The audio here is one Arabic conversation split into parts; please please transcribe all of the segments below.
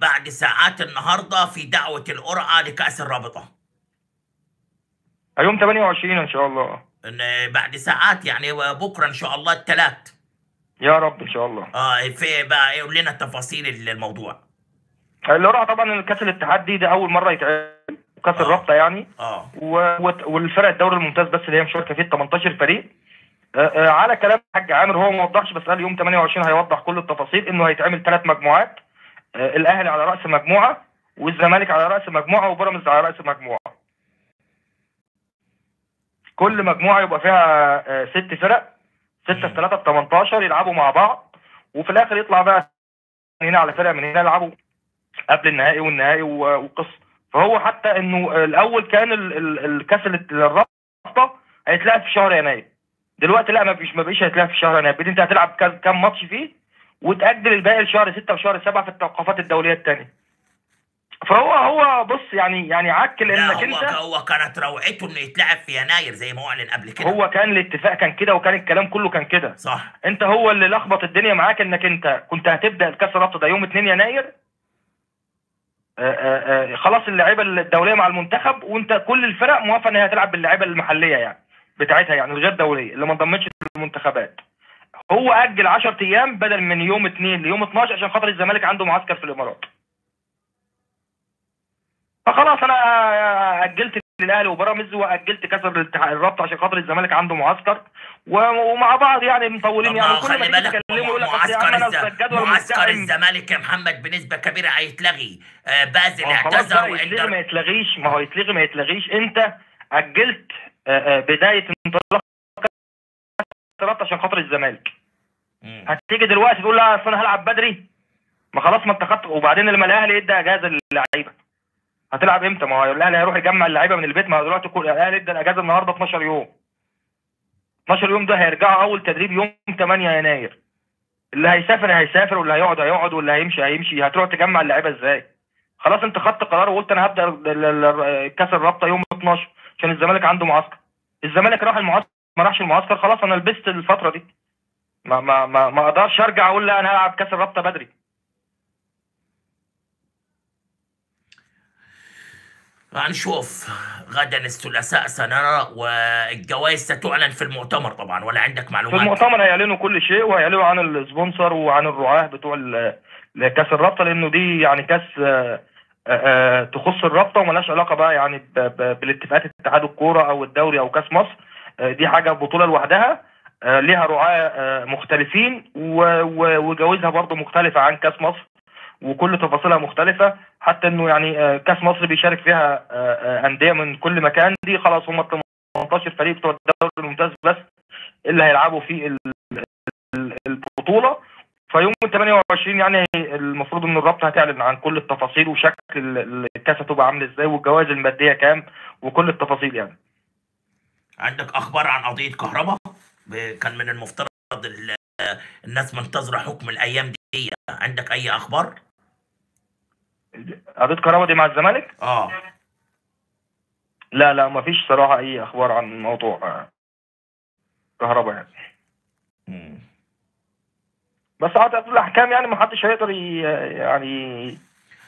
بعد ساعات النهارده في دعوه القرعه لكاس الرابطه. يوم 28 ان شاء الله. بعد ساعات يعني بكره ان شاء الله الثلاث. يا رب ان شاء الله. في بقى ايه؟ قول لنا تفاصيل الموضوع. القرعه طبعا كاس الاتحاد دي اول مره يتعمل كاس الرابطه يعني. والفرق الدوري الممتاز بس اللي هي مشاركه فيه 18 فريق. على كلام الحاج عامر هو ما وضحش، بس قال يوم 28 هيوضح كل التفاصيل، انه هيتعمل 3 مجموعات، الاهلي على راس مجموعه والزمالك على راس مجموعه وبيراميدز على راس مجموعه. كل مجموعه يبقى فيها 6 فرق، 6 في 3 ب 18 يلعبوا مع بعض، وفي الاخر يطلع بقى من هنا على فرقه من هنا يلعبوا قبل النهائي والنهائي والقصه. فهو حتى انه الاول كان الكاس الرابطه هيتلعب في شهر يناير، دلوقتي لا ما بقيش هيتلعب في شهر يناير، انت هتلعب كام ماتش فيه وتأجل الباقي لشهر 6 وشهر 7 في التوقفات الدوليه الثانيه. فهو بص يعني عكل انك انت هو كانت روعته انه يتلعب في يناير زي ما اعلن قبل كده، هو كان الاتفاق كان كده وكان الكلام كله كان كده صح. انت هو اللي لخبط الدنيا معاك انك انت كنت هتبدا الكاس الرابطه ده يوم 2 يناير، خلاص اللعيبه الدوليه مع المنتخب، وانت كل الفرق موافقه ان هي هتلعب باللعيبه المحليه يعني بتاعتها يعني الغير دوليه اللي ما انضمتش للمنتخبات. هو اجل 10 ايام بدل من يوم 2 ليوم 12 عشان خاطر الزمالك عنده معسكر في الامارات. فخلاص انا اجلت الاهلي وبيراميدز واجلت كاس الرابطه عشان خاطر الزمالك عنده معسكر ومع بعض يعني مطولين يعني. كل ما يتكلموا يقول لك معسكر الزمالك يا محمد بنسبه كبيره هيتلغي. بازل اعتذر وقال ما يتلغيش، ما هو يتلغي ما يتلغيش، انت اجلت بدايه انطلاق الرابطه عشان خاطر الزمالك. هتيجي دلوقتي تقول لا اصل انا هلعب بدري، ما خلاص ما انت خدت. وبعدين لما الاهلي ادى اجازه للعيبه هتلعب امتى؟ ما هو الاهلي هيروح يجمع اللعيبه من البيت، ما هو دلوقتي الاهلي ادى الاجازه النهارده 12 يوم. 12 يوم ده هيرجعوا اول تدريب يوم 8 يناير. اللي هيسافر هيسافر واللي هيقعد هيقعد واللي هيمشي هيمشي، هتروح تجمع اللعيبه ازاي؟ خلاص انت خدت قرار وقلت انا هبدا كاس الرابطه يوم 12 عشان الزمالك عنده معسكر. الزمالك راح المعسكر ما راحش المعسكر خلاص انا لبست الفتره دي. ما اقدرش ارجع اقول لا انا هلعب كاس الرابطه بدري. هنشوف غدا الثلاثاء سنرى، والجوائز ستعلن في المؤتمر طبعا، ولا عندك معلومات؟ في المؤتمر هيعلنوا كل شيء وهيعلنوا عن السبونسر وعن الرعاه بتوع كاس الرابطه، لانه دي يعني كاس تخص الرابطه ومالهاش علاقه بقى يعني بالاتفاقات اتحاد الكوره او الدوري او كاس مصر. دي حاجه بطوله لوحدها ليها رعاه مختلفين وجوائزها برضه مختلفه عن كاس مصر وكل تفاصيلها مختلفة، حتى انه يعني كاس مصر بيشارك فيها اندية من كل مكان، دي خلاص هم 18 فريق بتوع الدوري الممتاز بس اللي هيلعبوا في البطولة. فيوم 28 يعني المفروض ان الرابطة هتعلن عن كل التفاصيل وشكل الكاس هتبقى عامل ازاي والجوائز المادية كام وكل التفاصيل يعني. عندك اخبار عن قضية كهرباء؟ كان من المفترض الناس منتظرة حكم الايام دي، عندك اي اخبار؟ قضية كهرباء دي مع الزمالك؟ لا مفيش صراحة أي أخبار عن موضوع كهرباء يعني. بس قعدت الأحكام يعني محدش هيقدر يعني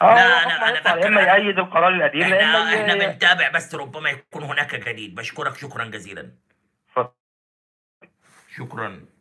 أنا فاكر إما يأيد القرار القديم إحنا بنتابع، بس ربما يكون هناك جديد. بشكرك شكرا جزيلا. شكرا.